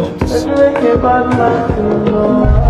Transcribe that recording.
Let's make it bad like